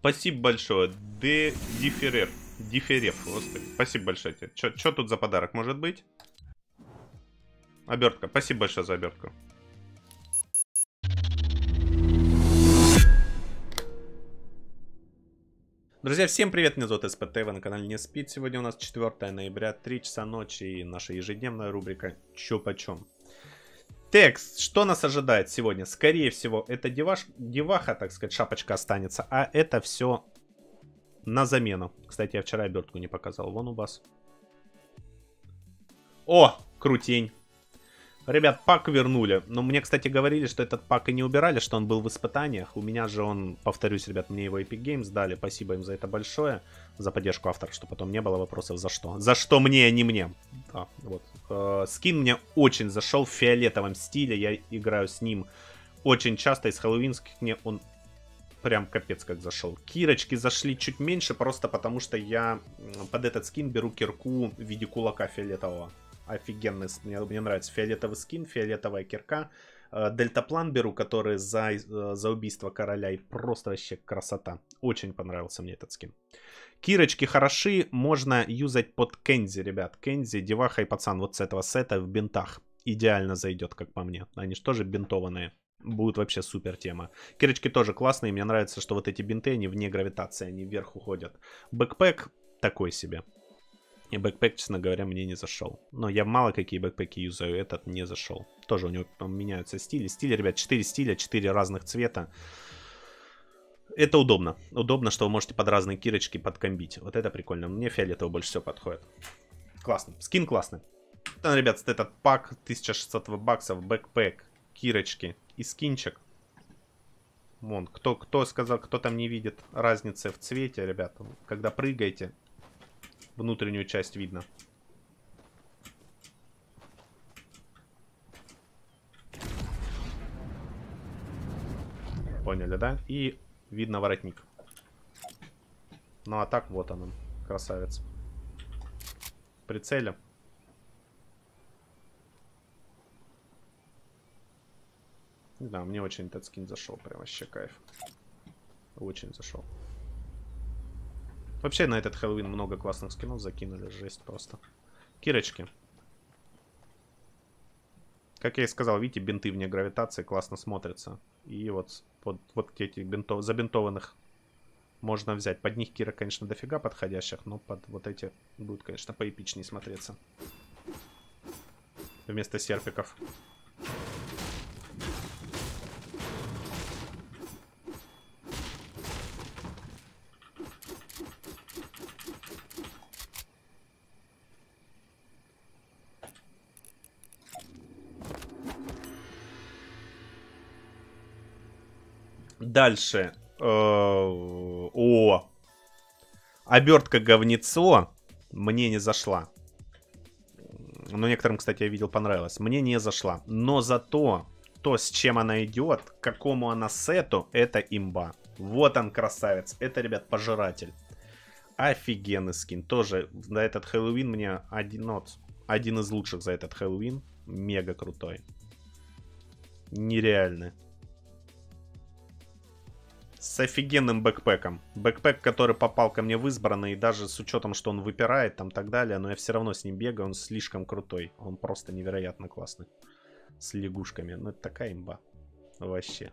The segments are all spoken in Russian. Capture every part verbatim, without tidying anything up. Спасибо большое. Де Дифереф. Дифереф. Спасибо большое тебе. Что тут за подарок может быть? Обертка. Спасибо большое за обертку. Друзья, всем привет, меня зовут эс пи ти, вы на канале Не Спит. Сегодня у нас четвёртое ноября, три часа ночи, и наша ежедневная рубрика «Чё почём?». Текст, что нас ожидает сегодня? Скорее всего, это деваш... деваха, так сказать, шапочка останется, а это все на замену. Кстати, я вчера обертку не показал, вон у вас. О, крутень. Ребят, пак вернули. Но мне, кстати, говорили, что этот пак и не убирали, что он был в испытаниях. У меня же он, повторюсь, ребят, мне его Epic Games дали. Спасибо им за это большое, за поддержку автора, что потом не было вопросов, за что. За что мне, а не мне. А, вот. Э, скин мне очень зашел в фиолетовом стиле. Я играю с ним очень часто. Из хэллоуинских мне он прям капец как зашел. Кирочки зашли чуть меньше, просто потому что я под этот скин беру кирку в виде кулака фиолетового. Офигенный, мне, мне нравится фиолетовый скин, фиолетовая кирка. Дельтаплан беру, который за, за убийство короля, и просто вообще красота. Очень понравился мне этот скин. Кирочки хороши, можно юзать под Кензи, ребят. Кензи, деваха и пацан вот с этого сета в бинтах. Идеально зайдет, как по мне. Они же тоже бинтованные. Будет вообще супер тема. Кирочки тоже классные, мне нравится, что вот эти бинты, они вне гравитации, они вверх уходят. Бэкпэк такой себе. И бэкпэк, честно говоря, мне не зашел. Но я мало какие бэкпэки юзаю, этот не зашел. Тоже у него там меняются стили. Стили, ребят, четыре стиля, четыре разных цвета. Это удобно. Удобно, что вы можете под разные кирочки подкомбить. Вот это прикольно. Мне фиолетовый больше всего подходит. Классно. Скин классный. Там, ребят, этот пак, тысяча шестьсот баксов, бэкпэк, кирочки и скинчик. Вон, кто, кто сказал, кто там не видит разницы в цвете, ребят. Когда прыгаете... Внутреннюю часть видно. Поняли, да? И видно воротник. Ну а так вот он, красавец. Прицелим. Да, мне очень этот скин зашел. Прям вообще кайф. Очень зашел. Вообще на этот Хэллоуин много классных скинов закинули, жесть просто. Кирочки. Как я и сказал, видите, бинты вне гравитации классно смотрятся. И вот, вот, вот эти бинтов, забинтованных можно взять. Под них кира, конечно, дофига подходящих, но под вот эти будут, конечно, поэпичнее смотреться. Вместо серпиков. Дальше. О, обертка говнецо мне не зашла. Но некоторым, кстати, я видел, понравилось. Мне не зашла. Но зато то, с чем она идет, к какому она сету, это имба. Вот он, красавец. Это, ребят, пожиратель. Офигенный скин. Тоже на этот Хэллоуин мне один, вот, один из лучших за этот Хэллоуин. Мега крутой. Нереальный. С офигенным бэкпэком. Бэкпэк, который попал ко мне в избранный, и даже с учетом, что он выпирает там так далее, но я все равно с ним бегаю, он слишком крутой. Он просто невероятно классный. С лягушками. Ну, это такая имба. Вообще.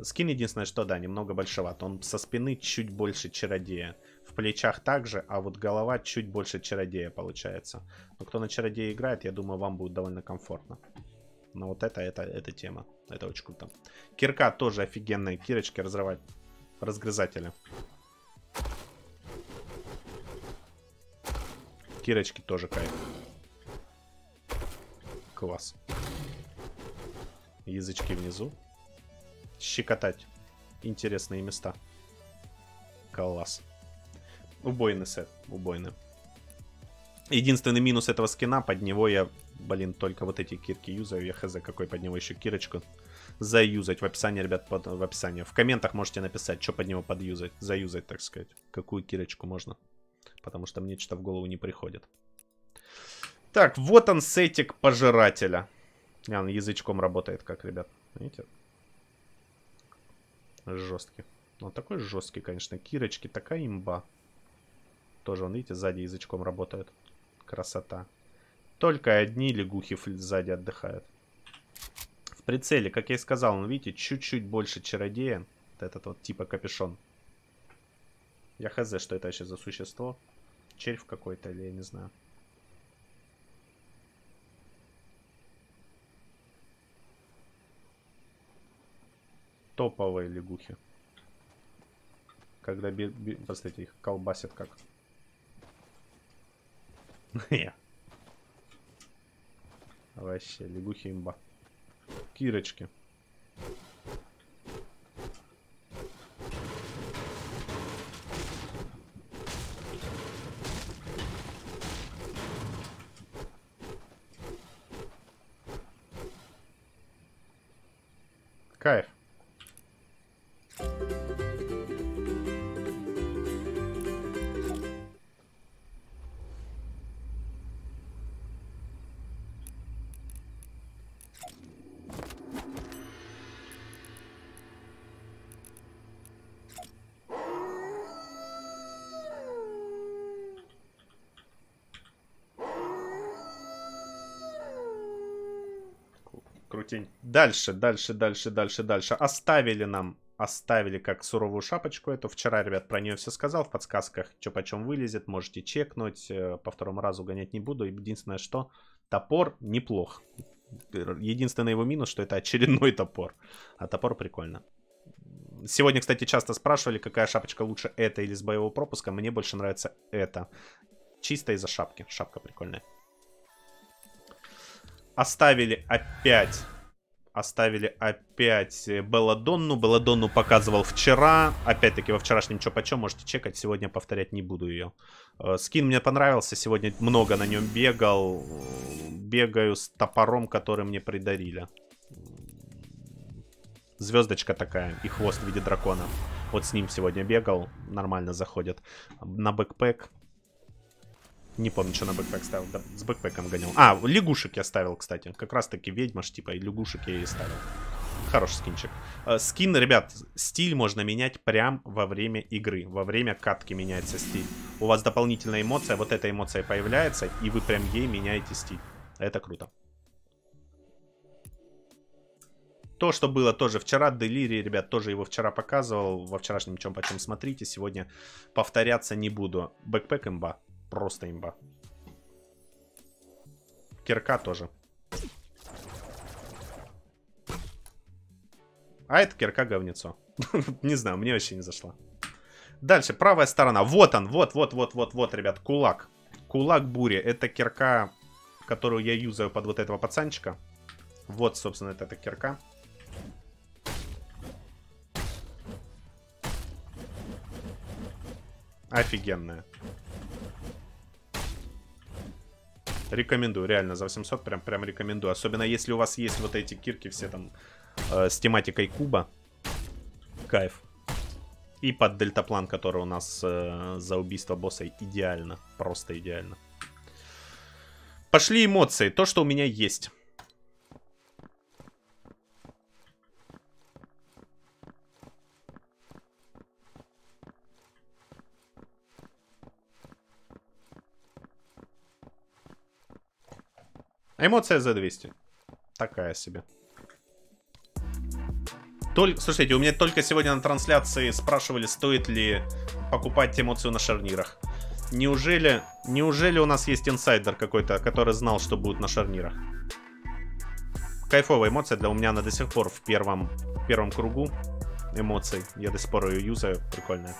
Скин единственное, что, да, немного большеват. Он со спины чуть больше чародея. В плечах также, а вот голова чуть больше чародея получается. Но кто на чародея играет, я думаю, вам будет довольно комфортно. Но вот это, это, это тема. Это очень круто. Кирка тоже офигенная. Кирочки разрывать. Разгрызатели. Кирочки тоже кайф. Класс. Язычки внизу. Щекотать. Интересные места. Класс. Убойный сет. Убойный. Единственный минус этого скина, под него я... Блин, только вот эти кирки юзаю. Я хз, какой под него еще кирочку заюзать. В описании, ребят, под, в описании. В комментах можете написать, что под него подюзать. Заюзать, так сказать. Какую кирочку можно. Потому что мне что-то в голову не приходит. Так, вот он, сетик пожирателя. А, он язычком работает, как, ребят. Видите? Жесткий. Он такой жесткий, конечно. Кирочки, такая имба. Тоже он, видите, сзади язычком работает. Красота. Только одни лягухи сзади отдыхают. В прицеле, как я и сказал, он, видите, чуть-чуть больше чародея. Вот этот вот типа капюшон. Я хз, что это вообще за существо. Червь какой-то или я не знаю. Топовые лягухи. Когда, би би посмотрите, их колбасят как. Вообще, лягухи имба. Кирочки. Кайф. Крутень. Дальше, дальше, дальше, дальше, дальше. Оставили нам, оставили как суровую шапочку эту. Вчера, ребят, про нее все сказал в подсказках. Что почем вылезет, можете чекнуть. По второму разу гонять не буду. Единственное, что топор неплох. Единственный его минус, что это очередной топор. А топор прикольно. Сегодня, кстати, часто спрашивали, какая шапочка лучше, эта или с боевого пропуска. Мне больше нравится эта. Чисто из-за шапки. Шапка прикольная. Оставили опять, оставили опять Беладонну. Беладонну показывал вчера. Опять-таки во вчерашнем чё почём можете чекать. Сегодня повторять не буду ее. Скин мне понравился. Сегодня много на нем бегал. Бегаю с топором, который мне придарили. Звездочка такая и хвост в виде дракона. Вот с ним сегодня бегал. Нормально заходит. На бэкпэк. Не помню, что на бэкпэк ставил. Да, с бэкпэком гонял. А, лягушек я ставил, кстати. Как раз таки ведьма ж, типа, и лягушек я и ставил. Хороший скинчик. Скин, ребят, стиль можно менять прям во время игры. Во время катки меняется стиль. У вас дополнительная эмоция. Вот эта эмоция появляется, и вы прям ей меняете стиль. Это круто. То, что было тоже вчера, Делириум, ребят, тоже его вчера показывал. Во вчерашнем чем почем смотрите. Сегодня повторяться не буду. Бэкпэк имба. Просто имба. Кирка тоже. А это кирка говнецо. Не знаю, мне вообще не зашла. Дальше, правая сторона. Вот он, вот, вот, вот, вот, вот, ребят, кулак. Кулак бури. Это кирка, которую я юзаю под вот этого пацанчика. Вот, собственно, это эта кирка. Офигенная. Рекомендую, реально, за восемьсот прям, прям рекомендую. Особенно если у вас есть вот эти кирки все там э, с тематикой куба. Кайф. И под дельтаплан, который у нас э, за убийство босса, идеально. Просто идеально. Пошли эмоции. То, что у меня есть. Эмоция за двести. Такая себе. Толь... Слушайте, у меня только сегодня на трансляции спрашивали, стоит ли покупать эмоцию на шарнирах. Неужели, неужели у нас есть инсайдер какой-то, который знал, что будет на шарнирах? Кайфовая эмоция, для меня она до сих пор в первом, в первом кругу эмоций. Я до сих пор ее юзаю, прикольная.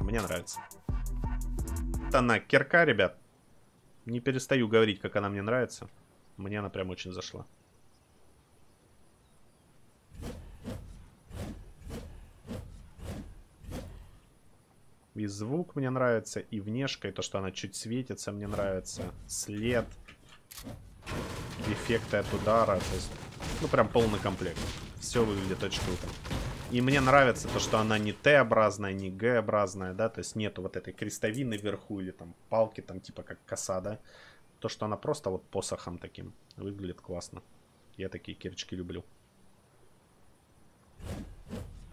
Мне нравится. Вот она, кирка, ребят. Не перестаю говорить, как она мне нравится. Мне она прям очень зашла. И звук мне нравится, и внешка, и то, что она чуть светится, мне нравится. След. Эффекты от удара. То есть, ну, прям полный комплект. Все выглядит очень круто. И мне нравится то, что она не Т-образная, не Г-образная, да, то есть нету вот этой крестовины вверху или там палки, там типа как коса, да. То, что она просто вот посохом таким выглядит классно. Я такие кирочки люблю.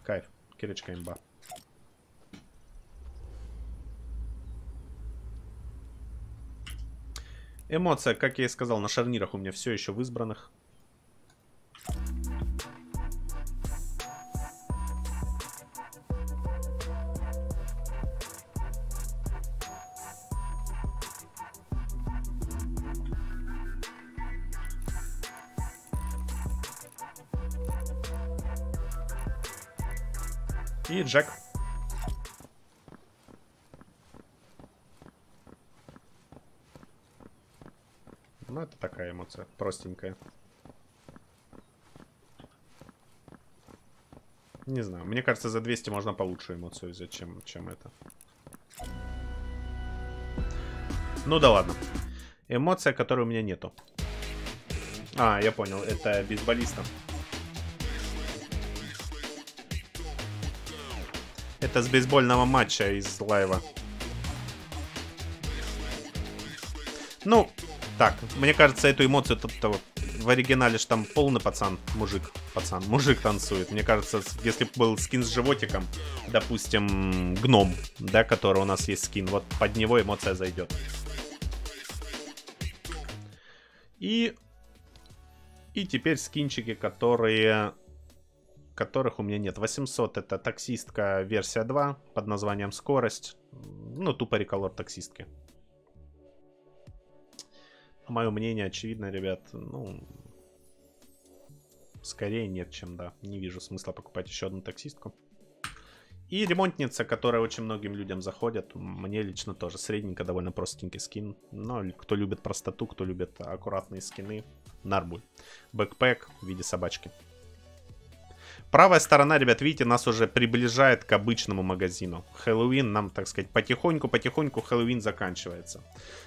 Кайф, кирочка имба. Эмоция, как я и сказал, на шарнирах у меня все еще в избранных. И Джек. Ну, это такая эмоция, простенькая. Не знаю, мне кажется, за двести можно получше эмоцию взять, чем, чем это. Ну да ладно. Эмоция, которой у меня нету. А, я понял, это бейсболиста. Это с бейсбольного матча из лайва. Ну, так, мне кажется, эту эмоцию тут-то в оригинале ж там полный пацан, мужик, пацан, мужик танцует. Мне кажется, если бы был скин с животиком, допустим, гном, да, который у нас есть скин, вот под него эмоция зайдет. И, и теперь скинчики, которые... которых у меня нет. восемьсот это таксистка версия два под названием Скорость. Ну, тупо реколор таксистки. Мое мнение очевидно, ребят. Ну, скорее нет, чем да. Не вижу смысла покупать еще одну таксистку. И ремонтница, которая очень многим людям заходит. Мне лично тоже средненько, довольно простенький скин. Но кто любит простоту, кто любит аккуратные скины, нарбуль. Бэкпэк в виде собачки. Правая сторона, ребят, видите, нас уже приближает к обычному магазину. Хэллоуин нам, так сказать, потихоньку-потихоньку Хэллоуин заканчивается.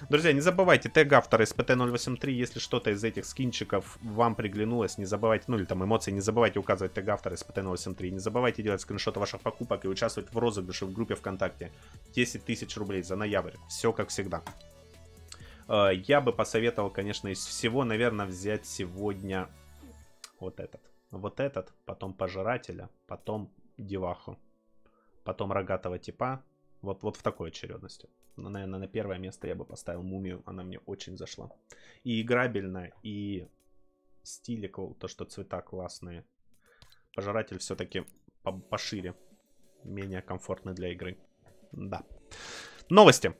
Друзья, не забывайте, тег автора эс пэ тэ ноль восемь три, если что-то из этих скинчиков вам приглянулось, не забывайте, ну или там эмоции, не забывайте указывать тег автора эс пэ тэ ноль восемь три, не забывайте делать скриншоты ваших покупок и участвовать в розыгрыше в группе ВКонтакте. десять тысяч рублей за ноябрь, все как всегда. Я бы посоветовал, конечно, из всего, наверное, взять сегодня вот этот. Вот этот, потом Пожирателя, потом Деваху, потом Рогатого типа. Вот, вот в такой очередности. Но, наверное, на первое место я бы поставил Мумию. Она мне очень зашла. И играбельно, и стилик, то, что цвета классные. Пожиратель все-таки пошире. Менее комфортный для игры. Да. Новости.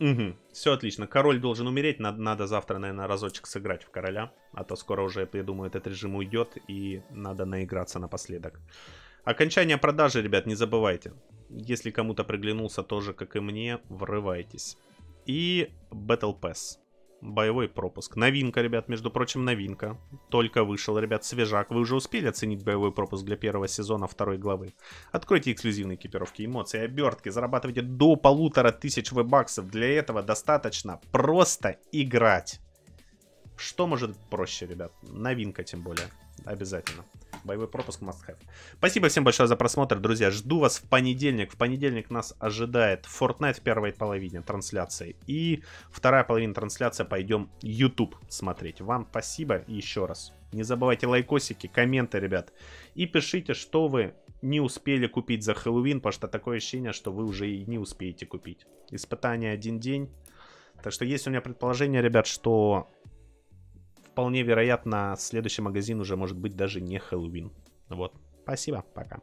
Угу, все отлично. Король должен умереть. Надо, надо завтра, наверное, разочек сыграть в короля. А то скоро уже, я думаю, этот режим уйдет. И надо наиграться напоследок. Окончание продажи, ребят, не забывайте. Если кому-то приглянулся тоже, как и мне, врывайтесь. И Battle Pass. Боевой пропуск. Новинка, ребят, между прочим, новинка. Только вышел, ребят, свежак. Вы уже успели оценить боевой пропуск для первого сезона второй главы? Откройте эксклюзивные экипировки, эмоции, обертки. Зарабатывайте до полутора тысяч вебаксов. Для этого достаточно просто играть. Что может быть проще, ребят? Новинка, тем более. Обязательно. Боевой пропуск must have. Спасибо всем большое за просмотр, друзья. Жду вас в понедельник. В понедельник нас ожидает Fortnite в первой половине трансляции. И вторая половина трансляции пойдем YouTube смотреть. Вам спасибо еще раз. Не забывайте лайкосики, комменты, ребят. И пишите, что вы не успели купить за Хэллоуин, потому что такое ощущение, что вы уже и не успеете купить. Испытание один день. Так что есть у меня предположение, ребят, что... вполне вероятно, следующий магазин уже может быть даже не Хэллоуин. Вот. Спасибо. Пока.